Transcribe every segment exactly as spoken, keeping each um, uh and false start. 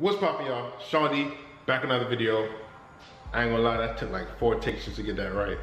What's poppin', y'all? Shawn Dee, back another video. I ain't gonna lie, that took like four takes just to get that right.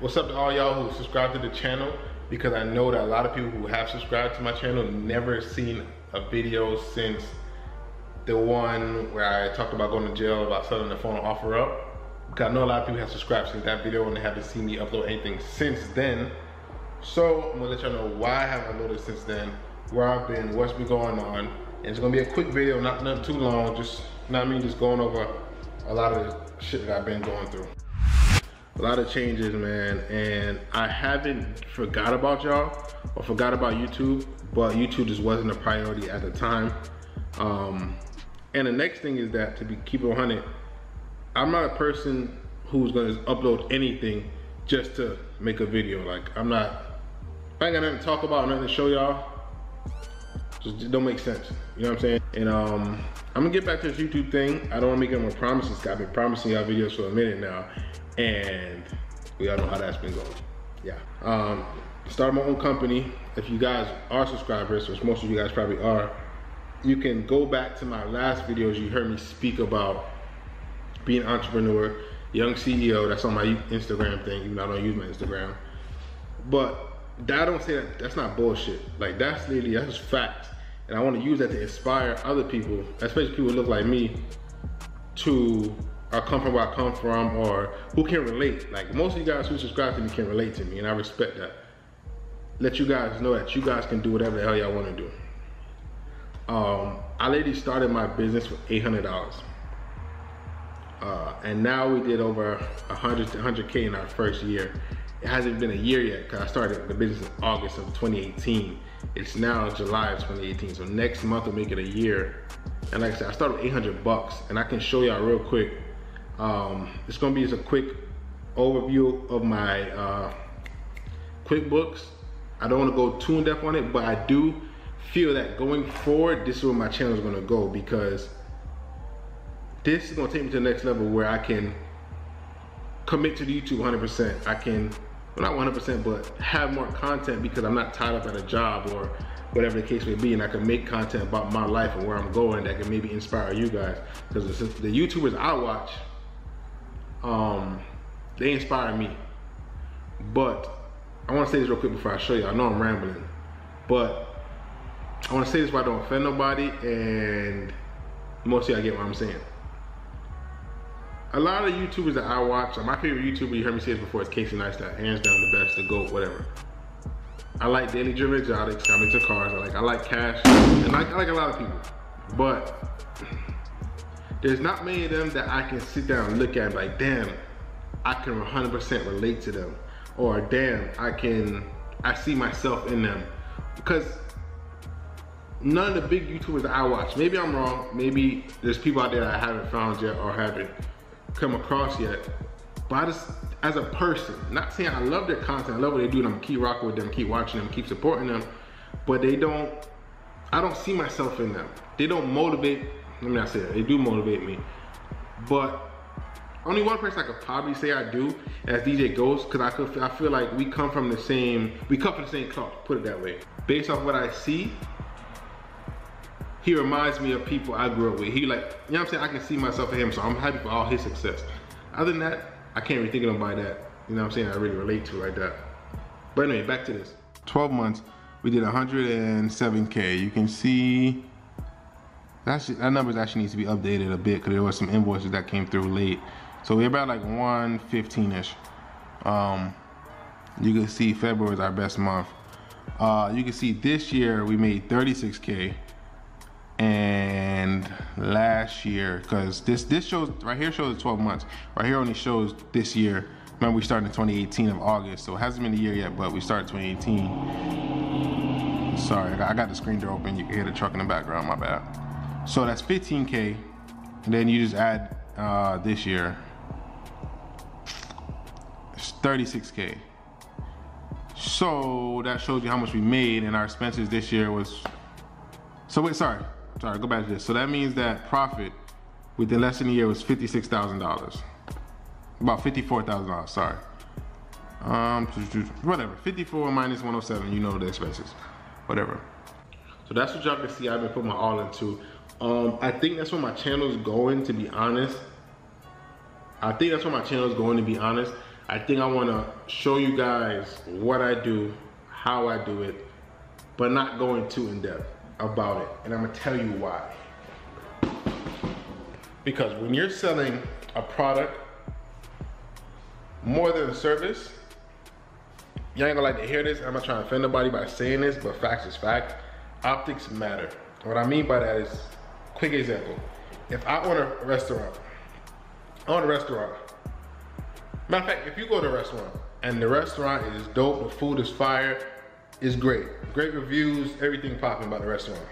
What's up to all y'all who subscribe to the channel, because I know that a lot of people who have subscribed to my channel never seen a video since the one where I talked about going to jail about selling the phone offer up. Because I know a lot of people have subscribed since that video and they haven't seen me upload anything since then. So I'm gonna let y'all know why I haven't uploaded since then, where I've been, what's been going on. And it's gonna be a quick video, not nothing too long, just, not me, just going over a lot of the shit that I've been going through. A lot of changes, man, and I haven't forgot about y'all, or forgot about YouTube, but YouTube just wasn't a priority at the time. Um, and the next thing is that, to be keep it one hundred, I'm not a person who's gonna upload anything just to make a video. Like, I'm not, I ain't got nothing to talk about, nothing to show y'all. Just don't make sense, you know what I'm saying? And um, I'm gonna get back to this YouTube thing. I don't wanna make any more promises, I've been promising y'all videos for a minute now, and we all know how that's been going. Yeah, um, started my own company. If you guys are subscribers, which most of you guys probably are, you can go back to my last videos. You heard me speak about being an entrepreneur, young C E O, that's on my Instagram thing, even though I don't use my Instagram. But that, I don't say that, that's not bullshit. Like, that's literally, that's just facts. And I want to use that to inspire other people, especially people who look like me, to or come from where I come from, or who can relate. Like, most of you guys who subscribe to me can relate to me, and I respect that. Let you guys know that you guys can do whatever the hell y'all want to do. Um, I literally started my business with eight hundred dollars. Uh, and now we did over one hundred to one hundred K in our first year. It hasn't been a year yet, because I started the business in August of twenty eighteen. It's now July of twenty eighteen, so next month will make it a year. And like I said, I started with eight hundred bucks, and I can show y'all real quick. Um, it's gonna be just a quick overview of my uh, QuickBooks. I don't wanna go too in depth on it, but I do feel that going forward, this is where my channel is gonna go, because this is gonna take me to the next level where I can commit to the YouTube one hundred percent. I can, well, not one hundred percent, but have more content, because I'm not tied up at a job or whatever the case may be, and I can make content about my life and where I'm going that can maybe inspire you guys. Because the YouTubers I watch, um, they inspire me. But I want to say this real quick before I show you. I know I'm rambling, but I want to say this so I don't offend nobody, and most of y'all get what I'm saying. A lot of YouTubers that I watch, my favorite YouTuber, you heard me say this before, is Casey Niestat. Hands down, the best, the GOAT, whatever. I like Daily Driven Exotics, I'm into cars, I like I like Cash, and I, I like a lot of people. But there's not many of them that I can sit down and look at and be like, damn, I can one hundred percent relate to them. Or damn, I can, I see myself in them. Because none of the big YouTubers that I watch, maybe I'm wrong, maybe there's people out there that I haven't found yet or haven't come across yet, but I just, as a person, not saying I love their content, I love what they do, and I'm gonna keep rocking with them, keep watching them, keep supporting them, but they don't, I don't see myself in them. They don't motivate, let me not say that, they do motivate me, but only one person I could probably say I do, and that's D J Ghost, because I could, I feel like we come from the same, we come from the same cloth, put it that way. Based off what I see, he reminds me of people I grew up with. He like, you know what I'm saying? I can see myself in him, so I'm happy for all his success. Other than that, I can't really think of nobody that, you know what I'm saying, I really relate to like that. But anyway, back to this. twelve months, we did one hundred seven K. You can see, that's, that number actually needs to be updated a bit, because there was some invoices that came through late. So we're about like one fifteen-ish. Um, you can see February is our best month. Uh, you can see this year we made thirty-six K. And last year, because this this shows right here, shows the twelve months right here, only shows this year. Remember, we started in twenty eighteen of August, so it hasn't been a year yet, but we started twenty eighteen. Sorry, I got the screen door open, you can hear the truck in the background, my bad. So that's fifteen K, and then you just add uh this year, it's thirty-six K. So that shows you how much we made, and our expenses this year was, so wait, sorry Sorry, go back to this. So that means that profit within less than a year was fifty-six thousand dollars. About fifty-four thousand dollars, sorry. Um, whatever, fifty-four minus one oh seven, you know the expenses, whatever. So that's what y'all can see I've been putting my all into. Um, I think that's where my channel's going, to be honest. I think that's where my channel's going, to be honest. I think I want to show you guys what I do, how I do it, but not going too in depth about it. And I'm gonna tell you why. Because when you're selling a product more than a service, y'all ain't gonna like to hear this. I'm not trying to offend nobody by saying this, but facts is fact. Optics matter. What I mean by that is, quick example. If I own a restaurant, I own a restaurant. Matter of fact, if you go to a restaurant and the restaurant is dope, the food is fire, it's great. Great reviews, everything popping about the restaurant.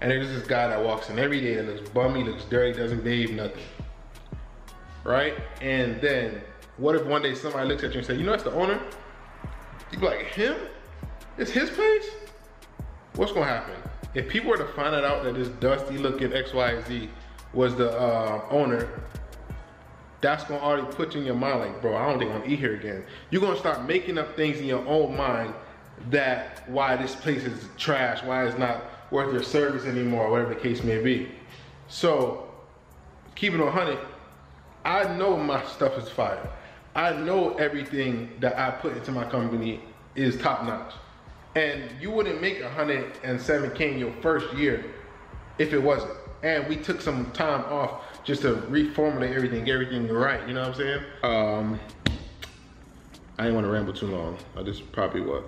And there's this guy that walks in every day that looks bummy, looks dirty, doesn't bathe, nothing. Right? And then, what if one day somebody looks at you and says, you know that's the owner? You'd be like, him? It's his place? What's gonna happen? If people were to find out that this dusty looking X Y Z was the uh, owner, that's gonna already put you in your mind like, bro, I don't think I'm gonna eat here again. You're gonna start making up things in your own mind that why this place is trash, why it's not worth your service anymore, whatever the case may be. So, keep it on one hundred, I know my stuff is fire. I know everything that I put into my company is top notch. And you wouldn't make one hundred seven K in your first year if it wasn't. And we took some time off just to reformulate everything, get everything right, you know what I'm saying? Um, I didn't want to ramble too long. I just probably, what,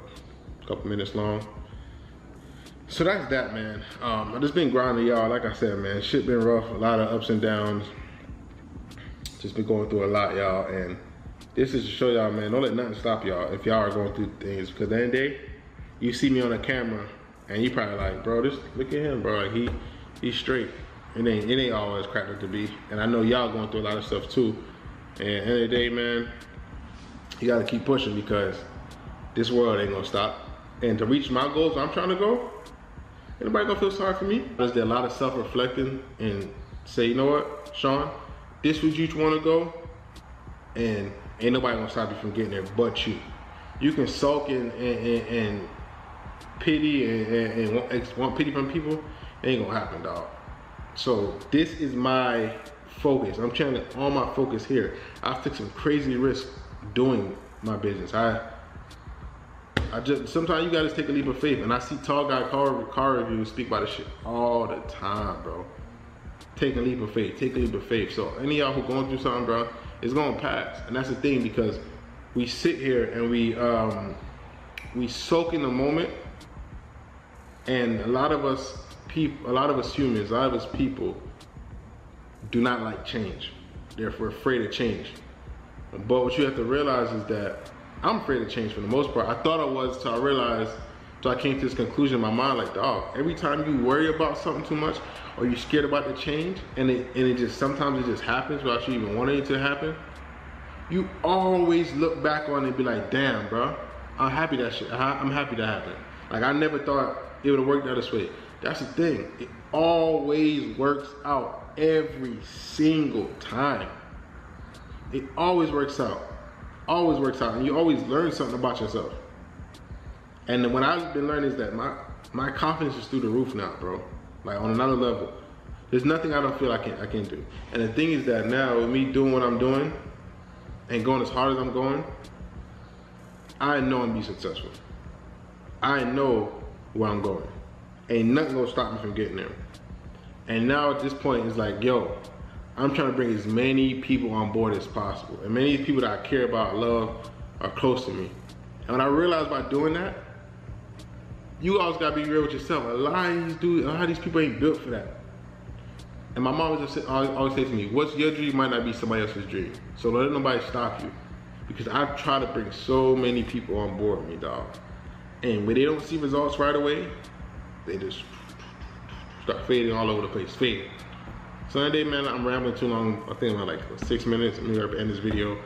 a couple minutes long. So that's that, man. Um, I've just been grinding, y'all. Like I said, man, shit been rough, a lot of ups and downs. Just been going through a lot, y'all. And this is to show y'all, man, don't let nothing stop y'all if y'all are going through things. Because at the end of the day, you see me on the camera and you probably like, bro, this, look at him, bro, like he, he's straight. It ain't, it ain't always cracked up to be. And I know y'all going through a lot of stuff too. And at the end of the day, man, you gotta keep pushing because this world ain't gonna stop. And to reach my goals I'm trying to go, anybody gonna feel sorry for me? There's a lot of self-reflecting and say, you know what, Shawn, this was you wanna go and ain't nobody gonna stop you from getting there but you. You can sulk and, and, and, and pity and, and, and want pity from people, it ain't gonna happen, dog. So this is my focus. I'm trying to all my focus here. I took some crazy risks doing my business. I I just sometimes you gotta take a leap of faith, and I see tall guy car car reviews speak about this shit all the time, bro. Take a leap of faith, take a leap of faith. So any of y'all who going through something, bro, it's gonna pass, and that's the thing because we sit here and we um we soak in the moment, and a lot of us people, a lot of us humans, a lot of us people do not like change. They're afraid of change. But what you have to realize is that I'm afraid of change for the most part. I thought I was till I realized, till I came to this conclusion in my mind, like, dog, every time you worry about something too much or you're scared about the change, and it and it just sometimes it just happens without you even wanting it to happen, you always look back on it and be like, damn, bro, I'm happy that shit, I'm happy that happened. Like, I never thought it would have worked out this way. That's the thing, it always works out every single time. It always works out, always works out, and you always learn something about yourself. And what I've been learning is that my my confidence is through the roof now, bro. Like on another level, there's nothing I don't feel I can I can do. And the thing is that now with me doing what I'm doing and going as hard as I'm going, I know I'm gonna be successful. I know where I'm going. Ain't nothing gonna stop me from getting there. And now at this point, it's like, yo, I'm trying to bring as many people on board as possible. And many people that I care about, love, are close to me. And when I realized by doing that, you always gotta be real with yourself. A lot of these dudes, a lot of these people ain't built for that. And my mom would just always, always say to me, what's your dream might not be somebody else's dream. So don't let nobody stop you. Because I've tried to bring so many people on board with me, dog. And when they don't see results right away, they just start fading all over the place, fading. So today, man, I'm rambling too long. I think I'm at like six minutes. Maybe I'll end this video.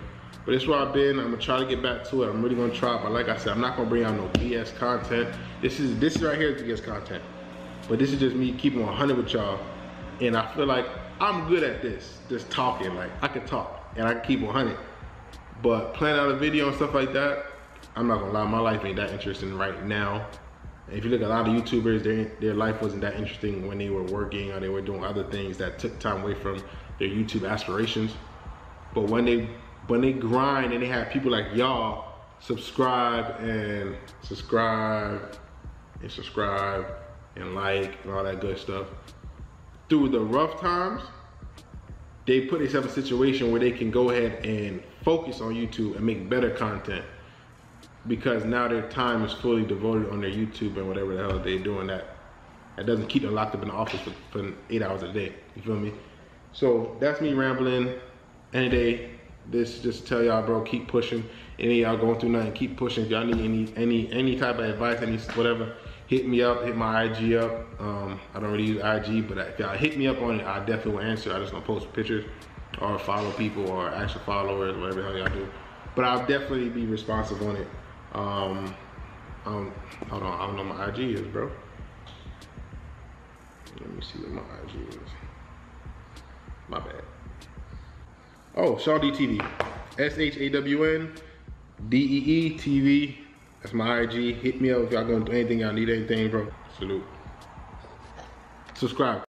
But it's where I've been. I'm gonna try to get back to it. I'm really gonna try. But like I said, I'm not gonna bring out no B S content. This is this right here is B S content. But this is just me keeping one hundred with y'all. And I feel like I'm good at this, just talking. Like I can talk and I can keep one hundred. But planning out a video and stuff like that, I'm not gonna lie. My life ain't that interesting right now. If you look at a lot of YouTubers, their, their life wasn't that interesting when they were working or they were doing other things that took time away from their YouTube aspirations. But when they when they grind and they have people like y'all subscribe and subscribe and subscribe and like and all that good stuff, through the rough times, they put themselves in a situation where they can go ahead and focus on YouTube and make better content, because now their time is fully devoted on their YouTube and whatever the hell they're doing that that doesn't keep them locked up in the office for, for eight hours a day. You feel me? So that's me rambling. Any day, this just tell y'all, bro, keep pushing. Any of y'all going through nothing, keep pushing. If y'all need any any any type of advice, any whatever, hit me up, hit my I G up. Um, I don't really use I G, but if y'all hit me up on it, I definitely will answer. I just gonna post pictures or follow people or actual followers, whatever the hell y'all do. But I'll definitely be responsive on it. Um, um, hold on, I don't know what my I G is, bro. Let me see what my I G is. My bad. Oh, Shawn Dee T V. S H A W N D E E T V. That's my I G. Hit me up if y'all gonna do anything, y'all need anything, bro. Salute. Subscribe.